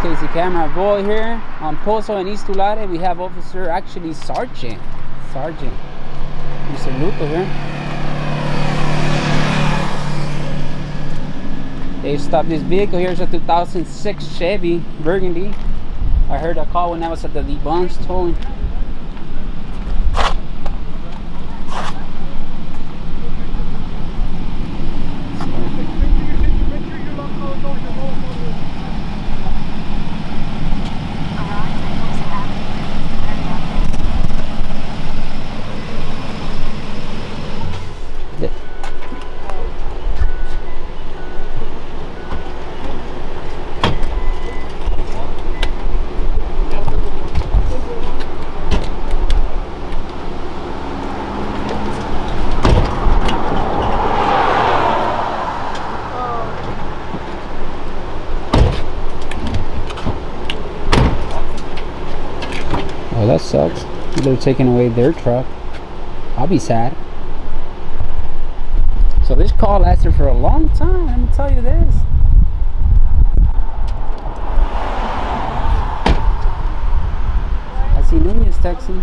KC Cameraboy here on Pozo and East Tulare. We have officer, actually Sergeant Mr. Luto here. They stopped this vehicle. Here's a 2006 Chevy Burgundy. I heard a call when I was at the Bonds towing. That sucks. They're taking away their truck. I'll be sad. So this call lasted for a long time, let me tell you this. I see Nunez texting.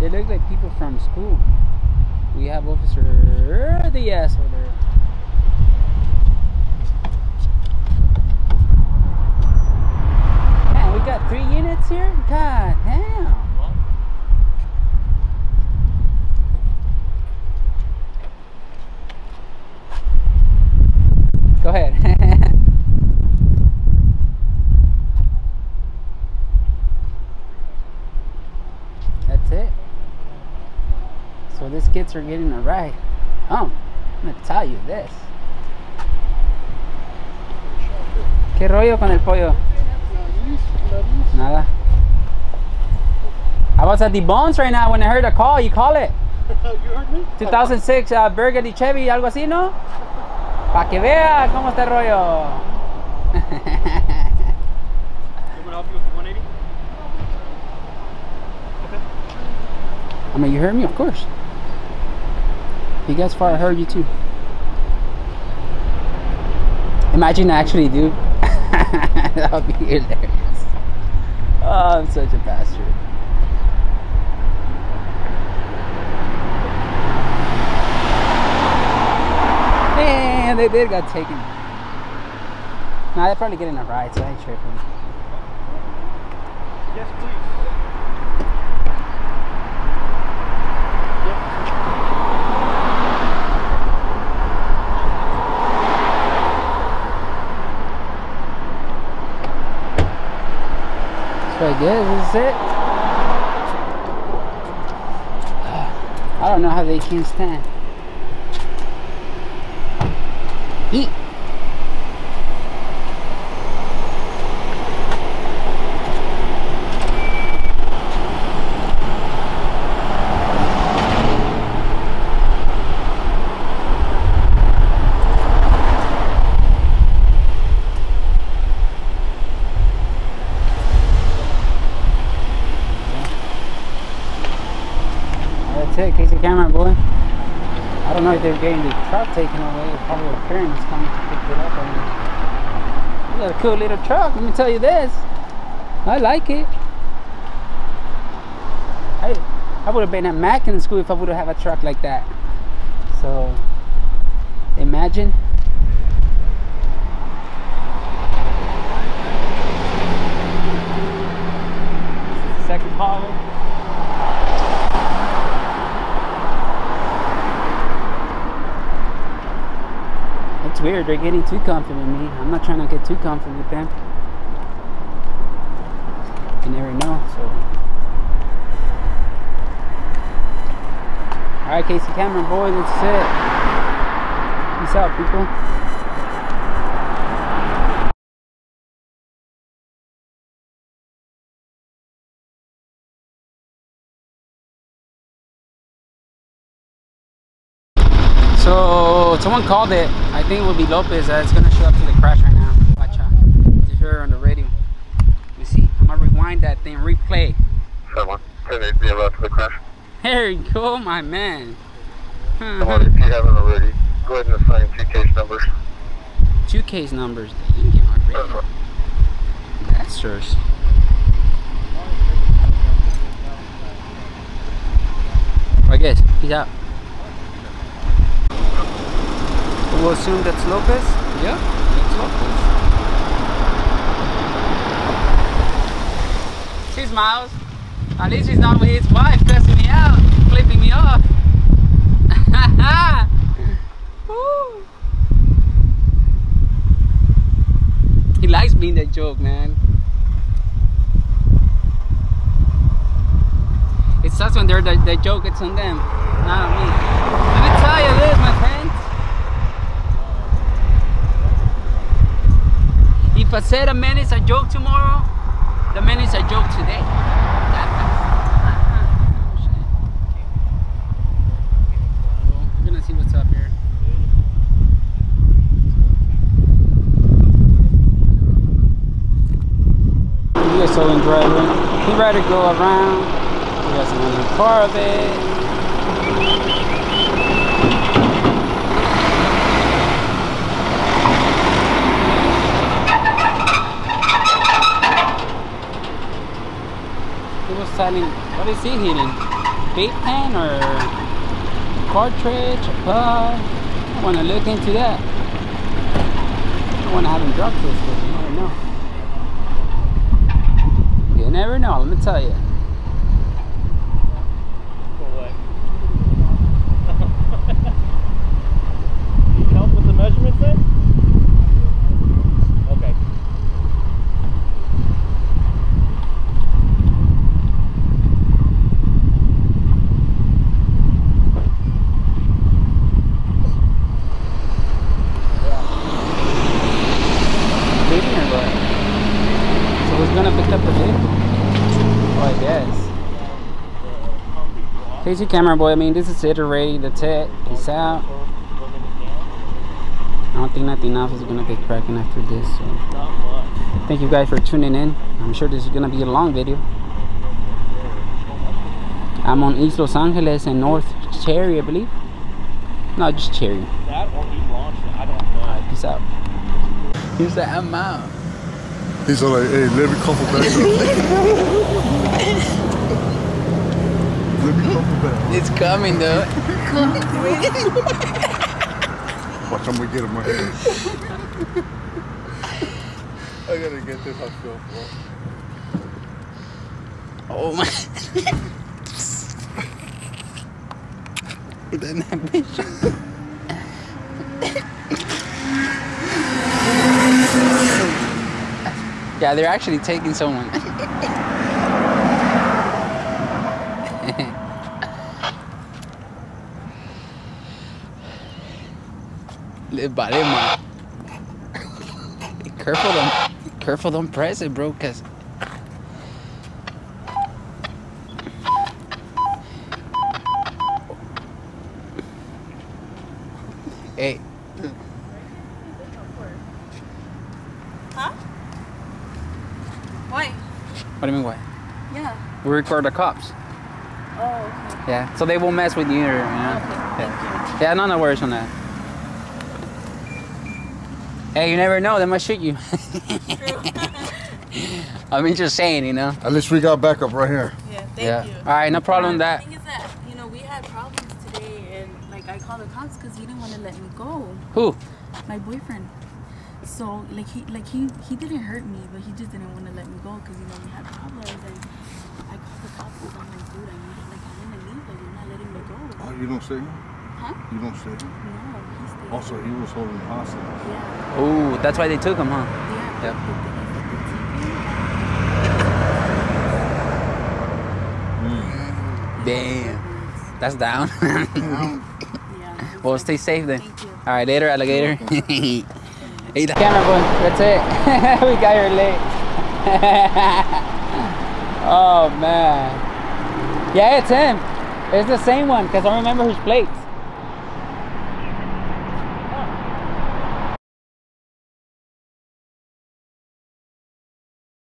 They look like people from school. We have Officer Diaz over there. Man, we got 3 units here? God damn. What? Go ahead. That's it. So these kids are getting a ride. I'm gonna tell you this. ¿Qué rollo con el pollo? Nada. I was at the Bones right now when I heard a call. You call it? You heard me? 2006 Burgundy Chevy, algo así, ¿no? Pa que vea cómo está el rollo. You want to help you with the 180? I mean, you heard me, of course. You guys far, I heard you too. Imagine I actually do. That would be hilarious. Oh, I'm such a bastard. Man, they got taken. Nah, they're probably getting a ride, so I ain't tripping. Yes, please. I guess this is it. I don't know how they can stand. Eat. KC Cameraboy. I don't know if they're getting the truck taken away. Probably a parent's coming to pick it up. You got a cool little truck, let me tell you this. I like it. I would have been a Mac in school if I would have had a truck like that. So imagine. This is the second call. Weird, they're getting too comfy with me. I'm not trying to get too comfy with them. You never know, so. Alright, KC Cameraboy, that's it. Peace out, people. So someone called it. I think it would be Lopez. It's gonna show up to the crash right now. Watch out. It's here on the radio. Let me see. I'm gonna rewind that thing. Replay. 7-1-10-8-0 out to the crash. There you go, my man. Someone, if you haven't already, go ahead and assign two case numbers. Two case numbers. You get my radio. That's yours. I guess. He's out. We'll assume that's Lopez? Yeah, that's Lopez. She smiles. At least she's not with his wife cussing me out, flipping me off. Woo. He likes being that joke, man. It sucks when they're the joke, it's on them, not on me. Let me tell you this, my friend. If I said a man is a joke tomorrow, the man is a joke today. We're gonna see what's up here. He is so driving. He rather go around. He doesn't want to be part of it. Selling, what is he hitting? Bait pen or cartridge? Or pub? I want to look into that. I want to have him drop this, but you never know. You never know, let me tell you. KC Cameraboy, I mean, this is it already. That's it. Peace out. I don't think nothing else is gonna get cracking after this. So thank you guys for tuning in. I'm sure this is gonna be a long video. I'm on East Los Angeles and North Cherry, I believe. No, just Cherry. That or he launched it. I don't know. Alright, peace out. He was like, I'm out. He's all like, hey, let me couple back. It's coming though. Watch, I'm gonna get in my head. I gotta get this off film, bro. Oh my. Then that bitch. Yeah, they're actually taking someone. Careful, don't press it, bro, cause hey. Huh? Why? What do you mean why? Yeah. We record the cops. Oh, okay. Yeah, so they won't mess with you, you know? Okay, yeah. Thank you. Yeah, no worries on that. Hey, you never know, they might shoot you. True. I mean, just saying, you know. At least we got backup right here. Yeah, thank you. All right, no problem with that. The thing is that, you know, we had problems today, and, like, I called the cops because he didn't want to let me go. Who? My boyfriend. So, like, he didn't hurt me, but he just didn't want to let me go because, you know, we had problems, and I called the cops because I'm like, dude, I need it. Like, I'm going to leave, but you're not letting me go. Oh, you don't say him? Huh? You don't say him? No. Also, he was holding the hostage. Yeah. Oh, that's why they took him, huh? Yeah. Yep. Mm. Damn. That's down. Yeah. Well, stay safe then. Thank you. All right, later, alligator. Hey, the camera boy. That's it. We got here late. Oh, man. Yeah, it's him. It's the same one because I remember his plates.